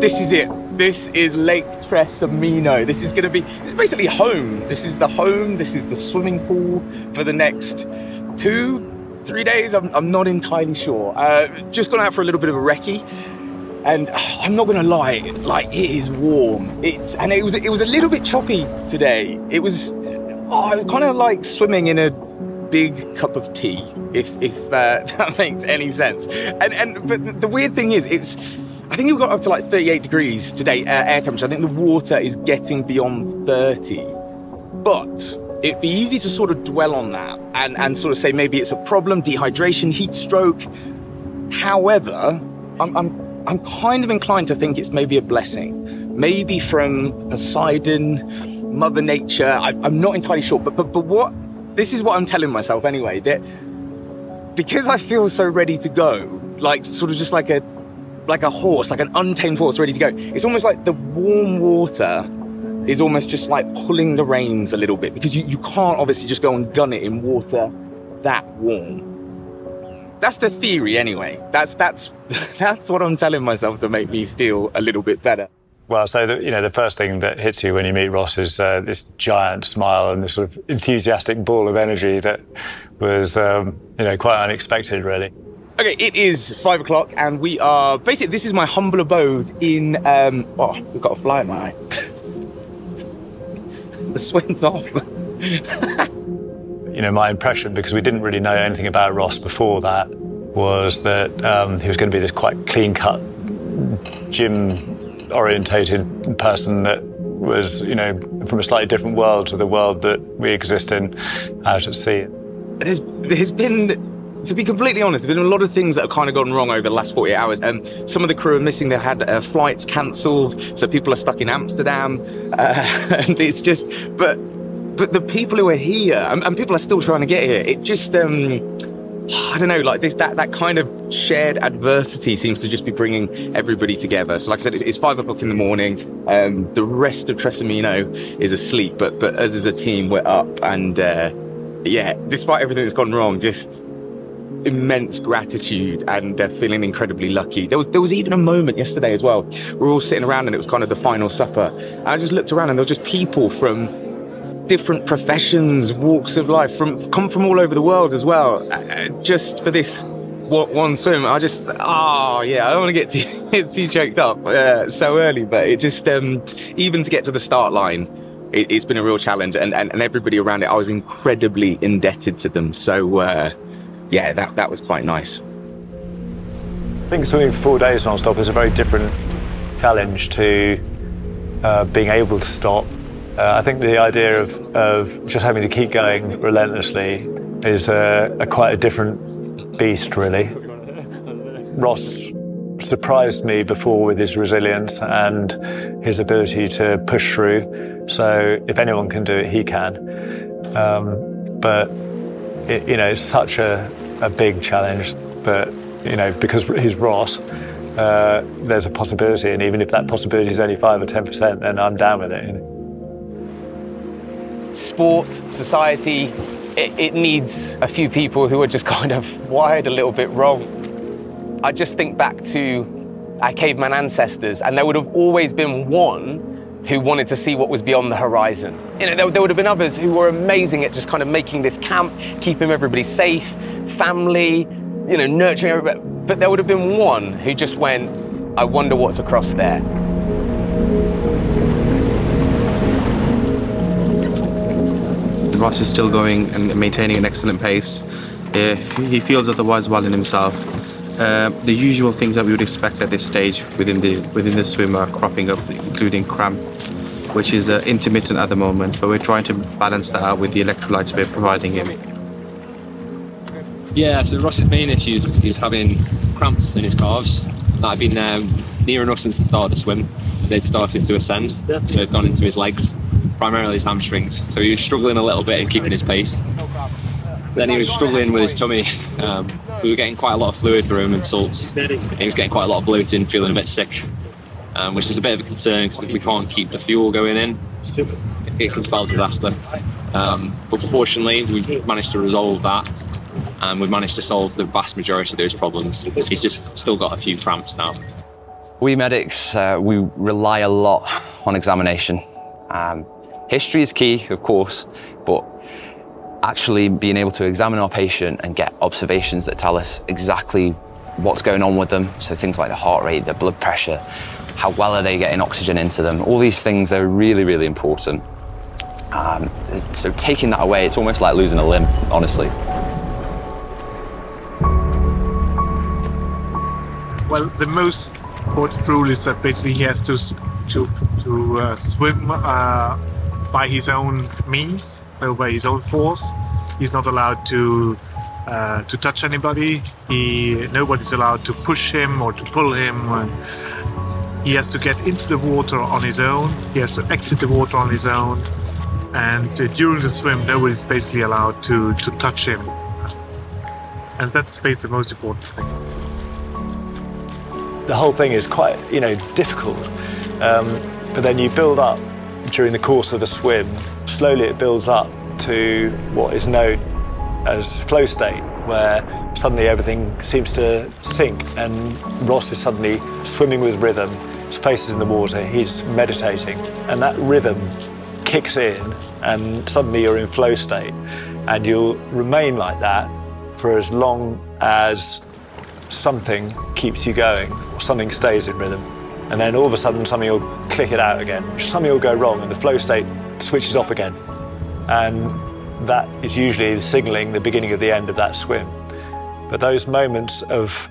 This is it. This is Lake Trasimeno. This is going to be, it's basically home. This is the home. This is the swimming pool for the next 2-3 days. I'm not entirely sure. Just gone out for a little bit of a recce. And I'm not gonna lie, like, it is warm. It was a little bit choppy today. It was, I was kind of like swimming in a big cup of tea, if that makes any sense. But the weird thing is, I think we got up to like 38 degrees today, air temperature. I think the water is getting beyond 30, but it'd be easy to sort of dwell on that and sort of say maybe it's a problem, dehydration, heat stroke. However, I'm kind of inclined to think it's maybe a blessing, maybe from Poseidon, Mother Nature. I'm not entirely sure, but what, this is what I'm telling myself anyway, that because I feel so ready to go, like sort of just like a horse, like an untamed horse ready to go, it's almost like the warm water is almost just like pulling the reins a little bit, because you can't obviously just go and gun it in water that warm. That's the theory anyway. That's what I'm telling myself to make me feel a little bit better. Well, so the first thing that hits you when you meet Ross is this giant smile and this sort of enthusiastic ball of energy that was quite unexpected, really. Okay, it is 5 o'clock and we are basically, this is my humble abode in we've got a fly in my eye. The swim's off. My impression, because we didn't really know anything about Ross before that, was that he was going to be this quite clean-cut, gym-orientated person that was, from a slightly different world to the world that we exist in out at sea. There's been, to be completely honest, there's been a lot of things that have kind of gone wrong over the last 48 hours. Some of the crew are missing. They've had flights cancelled, so people are stuck in Amsterdam. And it's just, but the people who are here, and people are still trying to get here, it just, I don't know, like that kind of shared adversity seems to just be bringing everybody together. So like I said, it's 5 o'clock in the morning. The rest of Trasimeno is asleep, but us as a team, we're up. And yeah, despite everything that's gone wrong, just immense gratitude and feeling incredibly lucky. There was even a moment yesterday as well. We're all sitting around and it was kind of the final supper. And I just looked around and there were just people from different professions, walks of life, come from all over the world as well, just for this one swim. I just, I don't want to get too choked up so early, but it just, even to get to the start line, it's been a real challenge, and everybody around it, I was incredibly indebted to them, so yeah, that was quite nice. I think swimming for 4 days non-stop is a very different challenge to being able to stop. I think the idea of just having to keep going relentlessly is a quite a different beast, really. Ross surprised me before with his resilience and his ability to push through. So if anyone can do it, he can. But it's such a big challenge that, because he's Ross, there's a possibility, and even if that possibility is only 5 or 10%, then I'm down with it. Sport, society, it needs a few people who are just kind of wired a little bit wrong. I just think back to our caveman ancestors, and there would have always been one who wanted to see what was beyond the horizon. There would have been others who were amazing at just kind of making this camp, keeping everybody safe, family, nurturing everybody. But there would have been one who just went, I wonder what's across there. Ross is still going and maintaining an excellent pace. He feels otherwise well in himself. The usual things that we would expect at this stage within the swim are cropping up, including cramp, which is intermittent at the moment, but we're trying to balance that out with the electrolytes we're providing him. Yeah, so Ross's main issues is having cramps in his calves. That had been near enough since the start of the swim. They'd started to ascend, so they'd gone into his legs, primarily his hamstrings, so he was struggling a little bit in keeping his pace. Then he was struggling with his tummy. We were getting quite a lot of fluid through him and salts. He was getting quite a lot of bloating, feeling a bit sick, which is a bit of a concern, because if we can't keep the fuel going in, it can spell disaster. But fortunately, we managed to resolve that. and we've managed to solve the vast majority of those problems. He's just still got a few cramps now. We medics, we rely a lot on examination. History is key, of course, but actually being able to examine our patient and get observations that tell us exactly what's going on with them. So things like the heart rate, the blood pressure, how well are they getting oxygen into them? All these things, they're really, really important. So taking that away, it's almost like losing a limb, honestly. Well, the most important rule is that basically he has to swim by his own means, so by his own force. He's not allowed to touch anybody. Nobody's allowed to push him or to pull him. He has to get into the water on his own. He has to exit the water on his own. And during the swim, nobody's basically allowed to touch him. And that's basically the most important thing. The whole thing is quite, you know, difficult. But then you build up during the course of the swim. Slowly it builds up to what is known as flow state, where suddenly everything seems to sink and Ross is suddenly swimming with rhythm, his face is in the water, he's meditating, and that rhythm kicks in and suddenly you're in flow state, and you'll remain like that for as long as something keeps you going or something stays in rhythm. And then all of a sudden something will click it out again, something will go wrong and the flow state switches off again, and that is usually signalling the beginning of the end of that swim. But those moments of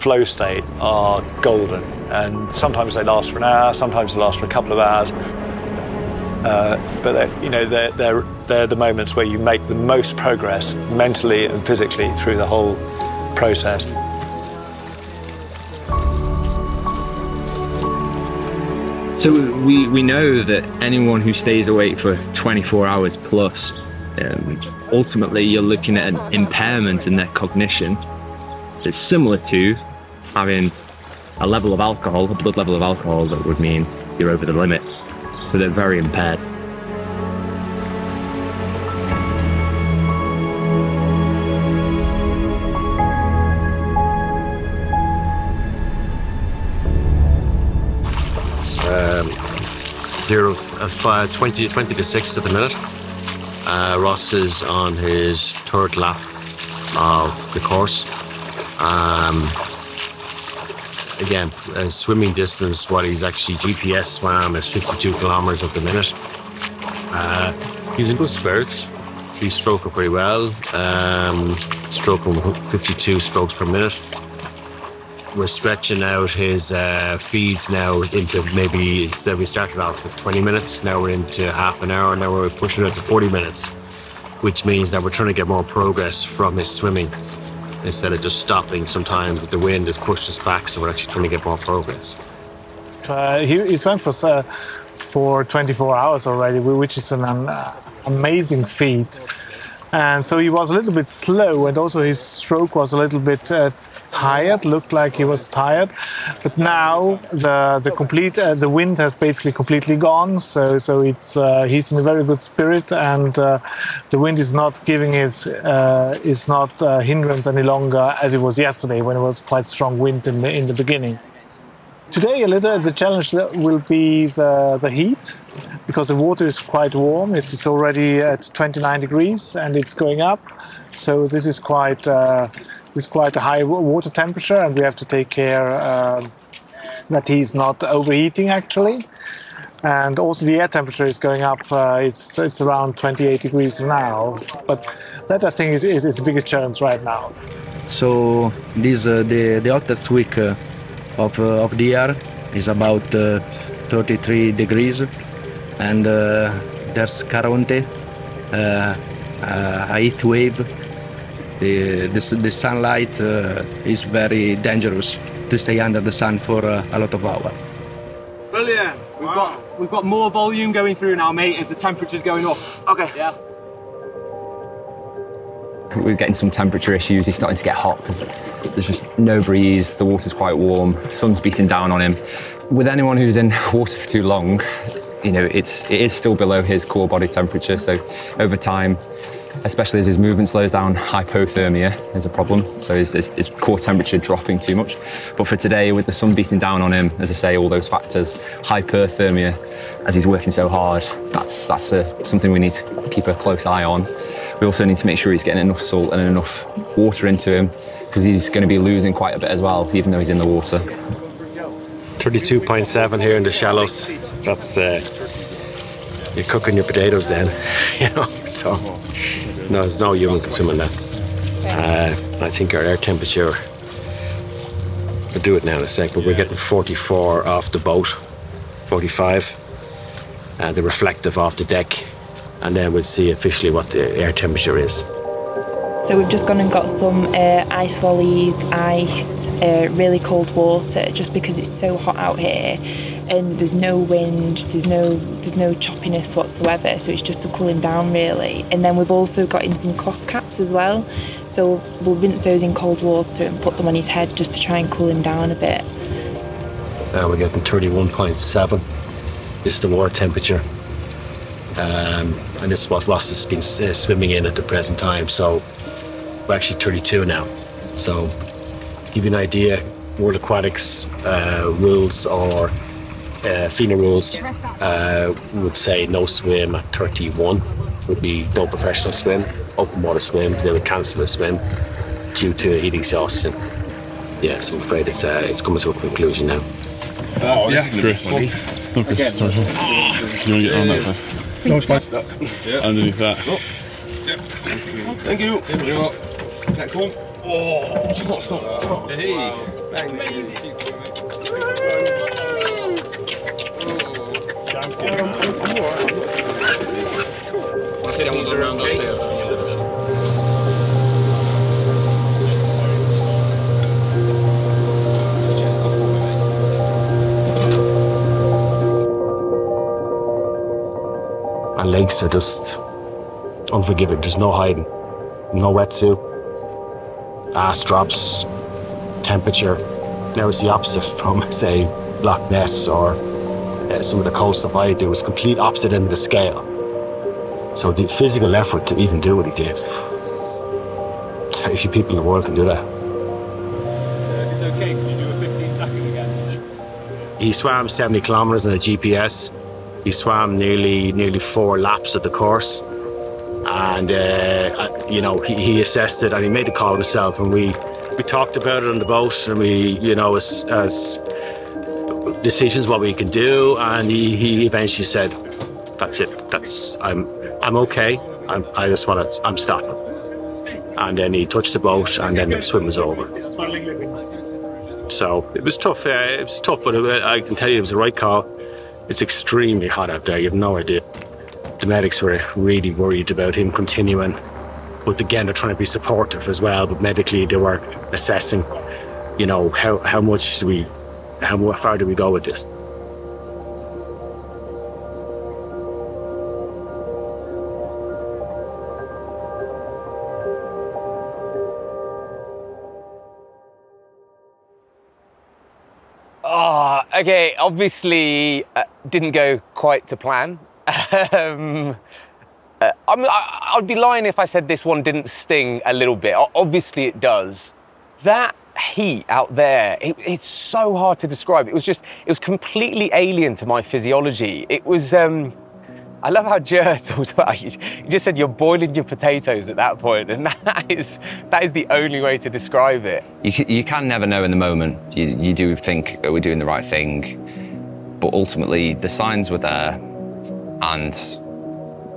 flow state are golden, and sometimes they last for an hour, sometimes they last for a couple of hours. But you know, they're the moments where you make the most progress mentally and physically through the whole process. So we know that anyone who stays awake for 24 hours plus, ultimately you're looking at an impairment in their cognition. It's similar to having a level of alcohol, a blood level of alcohol that would mean you're over the limit. So they're very impaired. Zero fire 20 to 6 at the minute. Ross is on his third lap of the course. Again, swimming distance, what he's actually GPS swam is 52 kilometers at the minute. He's in good spirits. He's stroking pretty well. Stroking 52 strokes per minute. We're stretching out his feeds now into maybe, so we started out for 20 minutes, now we're into half an hour, now we're pushing it to 40 minutes, which means that we're trying to get more progress from his swimming instead of just stopping sometimes, but the wind has pushed us back, so we're actually trying to get more progress. He swam for 24 hours already, which is an amazing feat. And so he was a little bit slow, and also his stroke was a little bit tired, looked like he was tired. But now the wind has basically completely gone, so it's he's in a very good spirit, and the wind is not giving his is not hindrance any longer as it was yesterday, when it was quite strong wind in the beginning. Today a little the challenge will be the heat, because the water is quite warm. It's already at 29 degrees and it's going up. So this is quite a high water temperature, and we have to take care that he's not overheating actually. And also the air temperature is going up. It's around 28 degrees now. But that, I think, is the biggest challenge right now. So this the hottest week of the year is about 33 degrees, and there's Caronte, a heat wave. The sunlight is very dangerous to stay under the sun for a lot of hours. Brilliant! We've got more volume going through now, mate, as the temperature's going up. Okay. Yeah. We're getting some temperature issues. He's starting to get hot because there's just no breeze, the water's quite warm, sun's beating down on him. With anyone who's in water for too long, you know, it is still below his core body temperature, so over time especially as his movement slows down, hypothermia is a problem. So his core temperature dropping too much. But for today, with the sun beating down on him, as I say, all those factors, hyperthermia, as he's working so hard, that's something we need to keep a close eye on. We also need to make sure he's getting enough salt and enough water into him, because he's going to be losing quite a bit as well, even though he's in the water. 32.7 here in the shallows. That's you're cooking your potatoes then, you know. So no, there's no human can swim in that. I think our air temperature, we'll do it now in a sec, but we're getting 44 off the boat, 45, the reflective off the deck, and then we'll see officially what the air temperature is. So we've just gone and got some ice lollies, ice, really cold water, just because it's so hot out here and there's no wind, there's no choppiness whatsoever, so it's just a cooling down really. And then we've also got in some cloth caps as well, so we'll rinse those in cold water and put them on his head just to try and cool him down a bit. Now we're getting 31.7. This is the water temperature. And this is what Ross has been swimming in at the present time, so we're actually 32 now. So to give you an idea, World Aquatics rules or FINA rules would say no swim at 31, would be no professional swim, open water swim, they would cancel a swim due to heat exhaustion. Yeah, so I'm afraid it's coming to a conclusion now. Oh, yeah, Chris. Okay. Again. Do you want to get on that side? No, it's fine. Yeah. Underneath that. Oh. Yep. Thank you. Here we go. Next one. Oh, hey. Wow. Amazing. Around out there. Our lakes are just unforgiving. There's no hiding, no wetsuit, ass drops, temperature. Now it's the opposite from, say, Loch Ness or some of the coast stuff I do. It's complete opposite end of the scale. So the physical effort to even do what he did, there's very few people in the world can do that. It's okay, can you do a 15-second again? He swam 70 kilometers on a GPS. He swam nearly 4 laps of the course, and you know, he assessed it and he made a call himself. And we talked about it on the boat, and we, you know, as decisions what we can do. And he eventually said, "That's it. I'm okay. I just want to. I'm stopping." And then he touched the boat, and then the swim was over. So it was tough. It was tough, but I can tell you, it was the right call. It's extremely hot out there, you have no idea. The medics were really worried about him continuing. But again, they're trying to be supportive as well, but medically they were assessing, you know, how far do we go with this? Okay, obviously didn't go quite to plan. I'd be lying if I said this one didn't sting a little bit. Obviously it does. That heat out there, it's so hard to describe. It was completely alien to my physiology. It was, I love how Jer talks about, you just said you're boiling your potatoes at that point, and that is the only way to describe it. You can never know in the moment. You do think, are we doing the right thing? But ultimately, the signs were there, and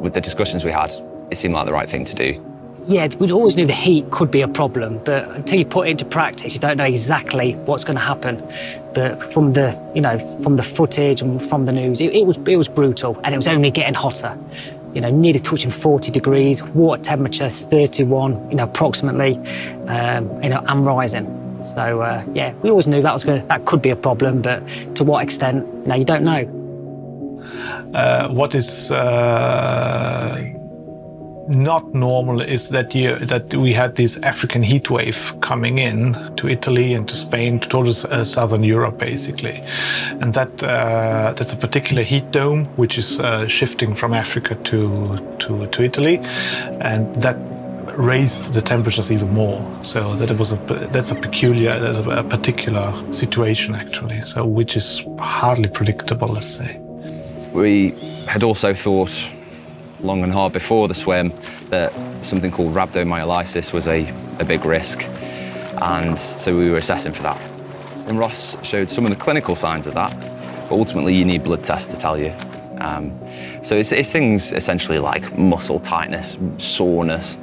with the discussions we had, it seemed like the right thing to do. Yeah, we always knew the heat could be a problem, but until you put it into practice, you don't know exactly what's going to happen. But from the, you know, from the footage and from the news, it was brutal, and it was only getting hotter. You know, nearly touching 40 degrees, water temperature 31, you know, approximately, you know, and rising. So yeah, we always knew that could be a problem, but to what extent, you know, you don't know. What is not normal is that we had this African heat wave coming in to Italy and to Spain, to towards southern Europe basically, and that's a particular heat dome which is shifting from Africa to Italy, and that raised the temperatures even more. So that it was a particular situation actually, so which is hardly predictable, let's say. We had also thought long and hard before the swim that something called rhabdomyolysis was a big risk, and so we were assessing for that. And Ross showed some of the clinical signs of that, but ultimately you need blood tests to tell you. So it's things essentially like muscle tightness, soreness,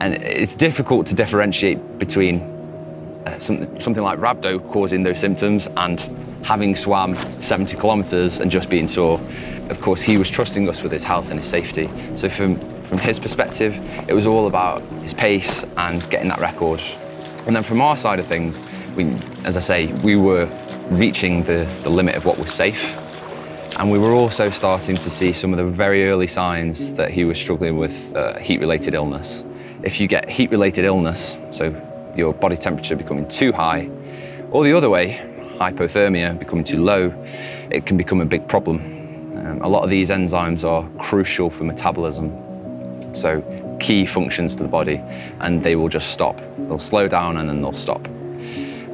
and it's difficult to differentiate between something like rhabdo causing those symptoms and having swam 70 kilometers and just being sore. Of course, he was trusting us with his health and his safety. So from his perspective, it was all about his pace and getting that record. And then from our side of things, as I say, we were reaching the limit of what was safe. And we were also starting to see some of the very early signs that he was struggling with heat-related illness. If you get heat-related illness, so your body temperature becoming too high, or the other way, hypothermia becoming too low, it can become a big problem. A lot of these enzymes are crucial for metabolism, so key functions to the body, and they will just stop. They'll slow down and then they'll stop.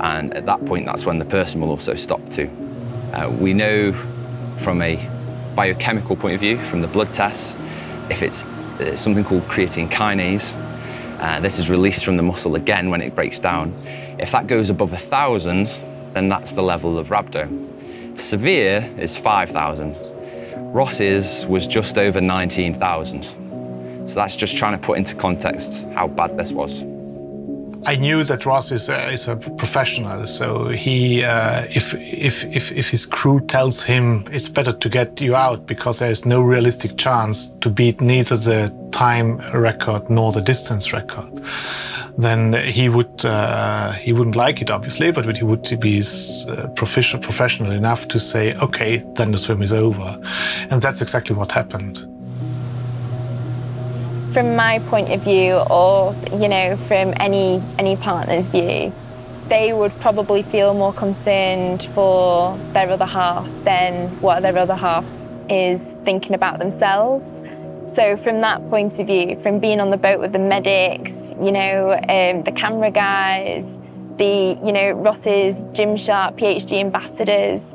And at that point, that's when the person will also stop too. We know from a biochemical point of view, from the blood tests, if it's something called creatine kinase, this is released from the muscle again when it breaks down. If that goes above 1,000, then that's the level of rhabdo. Severe is 5,000. Ross's was just over 19,000. So that's just trying to put into context how bad this was. I knew that Ross is a professional, so he, if his crew tells him it's better to get you out because there is no realistic chance to beat neither the time record nor the distance record, then he wouldn't like it obviously, but he would be professional enough to say, okay, then the swim is over, and that's exactly what happened. From my point of view, or you know, from any partner's view, they would probably feel more concerned for their other half than what their other half is thinking about themselves. So from that point of view, from being on the boat with the medics, you know, the camera guys, the Ross's Gymshark PhD ambassadors,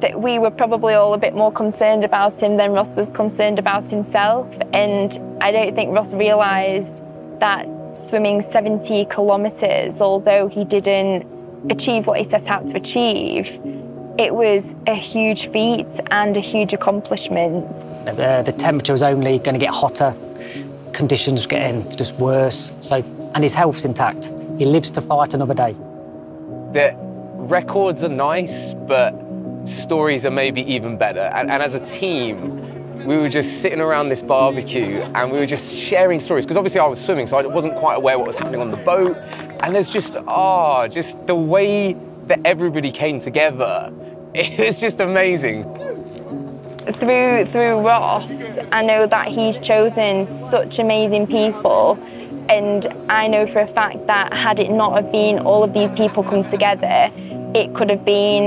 that we were probably all a bit more concerned about him than Ross was concerned about himself. And I don't think Ross realised that swimming 70 kilometres, although he didn't achieve what he set out to achieve, it was a huge feat and a huge accomplishment. The temperature was only going to get hotter, conditions were getting just worse, so, and his health's intact. He lives to fight another day. The records are nice, but stories are maybe even better. And as a team, we were just sitting around this barbecue and we were just sharing stories, because obviously I was swimming, so I wasn't quite aware what was happening on the boat. And there's just the way that everybody came together. It's just amazing. Through Ross, I know that he's chosen such amazing people. And I know for a fact that had it not have been all of these people come together, it could have been,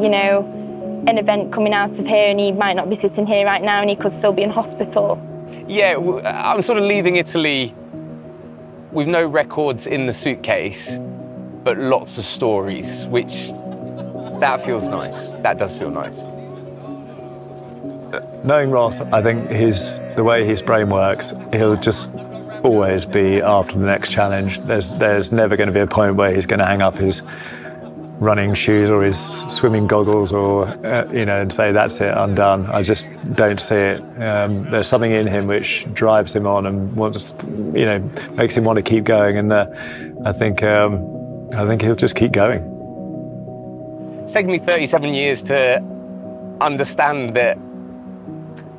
you know, an event coming out of here and he might not be sitting here right now and he could still be in hospital. Yeah, I'm sort of leaving Italy with no records in the suitcase, but lots of stories, which that feels nice. That does feel nice. Knowing Ross, I think the way his brain works, he'll just always be after the next challenge. There's never going to be a point where he's going to hang up his running shoes or his swimming goggles or, you know, and say, that's it, I'm done. I just don't see it. There's something in him which drives him on and wants, you know, makes him want to keep going. And I think he'll just keep going. It's taken me 37 years to understand that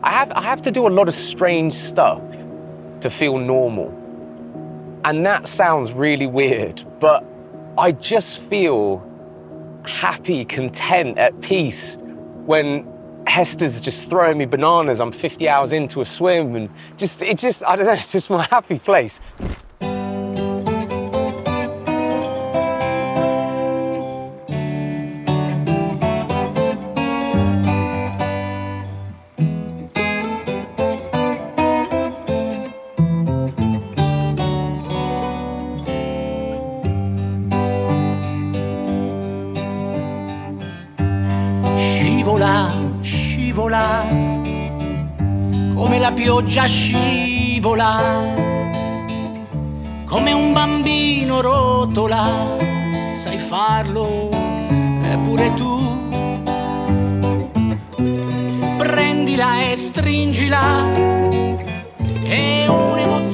I have to do a lot of strange stuff to feel normal. And that sounds really weird, but I just feel happy, content, at peace when Hester's just throwing me bananas. I'm 50 hours into a swim, and I don't know, it's just my happy place. Scivola, come la pioggia scivola, come un bambino rotola, sai farlo pure tu. Prendila e stringila, è un'emozione.